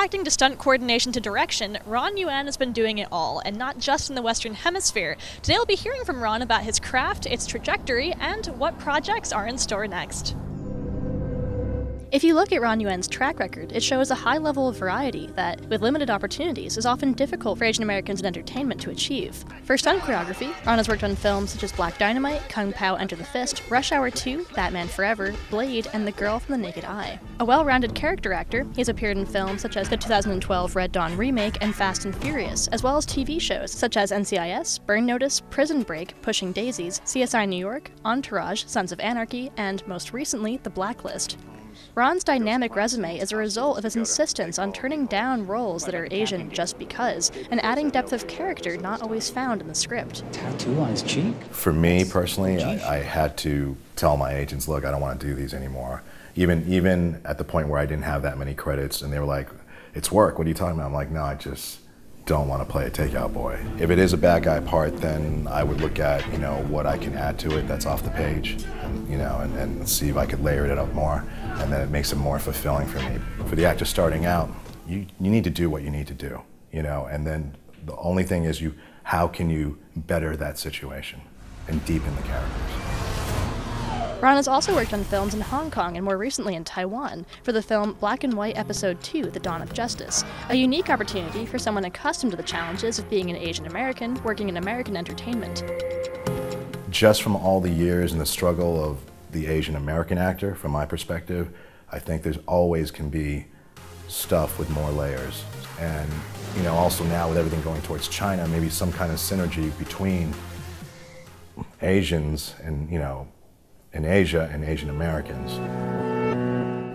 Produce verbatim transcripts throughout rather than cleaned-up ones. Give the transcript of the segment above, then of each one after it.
acting to stunt coordination to direction, Ron Yuan has been doing it all, and not just in the Western Hemisphere. Today we'll be hearing from Ron about his craft, its trajectory, and what projects are in store next. If you look at Ron Yuan's track record, it shows a high level of variety that, with limited opportunities, is often difficult for Asian Americans in entertainment to achieve. For stunt choreography, Ron has worked on films such as Black Dynamite, Kung Pow Enter the Fist, Rush Hour two, Batman Forever, Blade, and The Girl from the Naked Eye. A well-rounded character actor, he has appeared in films such as the two thousand twelve Red Dawn remake and Fast and Furious, as well as T V shows such as N C I S, Burn Notice, Prison Break, Pushing Daisies, C S I New York, Entourage, Sons of Anarchy, and, most recently, The Blacklist. Ron's dynamic resume is a result of his insistence on turning down roles that are Asian just because, and adding depth of character not always found in the script. Tattoo on his cheek? For me personally, I, I had to tell my agents, look, I don't want to do these anymore. Even even at the point where I didn't have that many credits, and they were like, it's work, what are you talking about? I'm like, no, I just don't want to play a takeout boy. If it is a bad guy part, then I would look at, you know, what I can add to it that's off the page, and, you know, and, and see if I could layer it up more, and then it makes it more fulfilling for me. For the actor starting out, you, you need to do what you need to do, you know, and then the only thing is you, how can you better that situation and deepen the characters. Ron has also worked on films in Hong Kong and more recently in Taiwan for the film Black and White Episode two, The Dawn of Justice, a unique opportunity for someone accustomed to the challenges of being an Asian American working in American entertainment. Just from all the years and the struggle of the Asian American actor, from my perspective, I think there's always can be stuff with more layers. And, you know, also now with everything going towards China, maybe some kind of synergy between Asians and, you know, in Asia and Asian Americans.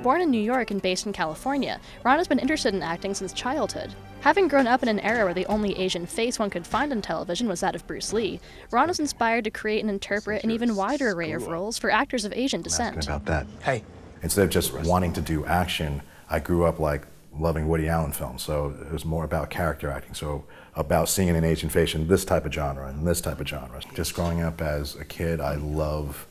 Born in New York and based in California, Ron has been interested in acting since childhood. Having grown up in an era where the only Asian face one could find on television was that of Bruce Lee, Ron was inspired to create and interpret an even wider array of roles for actors of Asian descent. About that. Hey. Instead of just wanting to do action, I grew up like loving Woody Allen films, so it was more about character acting, so about seeing an Asian face in this type of genre and this type of genre. Just growing up as a kid, I love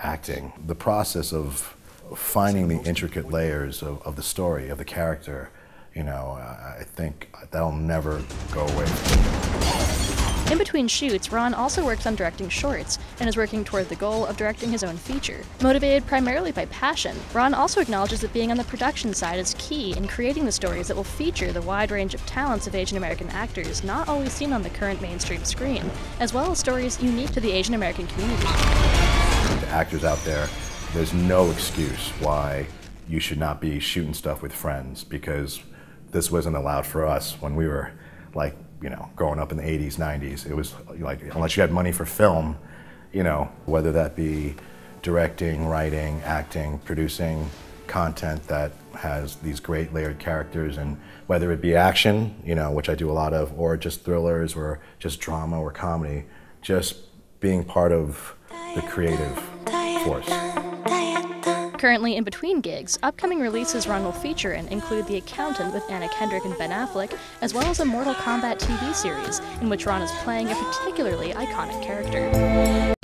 acting, the process of finding the intricate layers of, of the story, of the character, you know, I think that'll never go away. In between shoots, Ron also works on directing shorts and is working toward the goal of directing his own feature. Motivated primarily by passion, Ron also acknowledges that being on the production side is key in creating the stories that will feature the wide range of talents of Asian American actors not always seen on the current mainstream screen, as well as stories unique to the Asian American community. Actors out there, there's no excuse why you should not be shooting stuff with friends, because this wasn't allowed for us when we were, like, you know, growing up in the eighties, nineties. It was like, unless you had money for film, you know, whether that be directing, writing, acting, producing content that has these great layered characters, and whether it be action, you know, which I do a lot of, or just thrillers, or just drama or comedy, just being part of the creative force. Currently in between gigs, upcoming releases Ron will feature in include The Accountant with Anna Kendrick and Ben Affleck, as well as a Mortal Kombat T V series in which Ron is playing a particularly iconic character.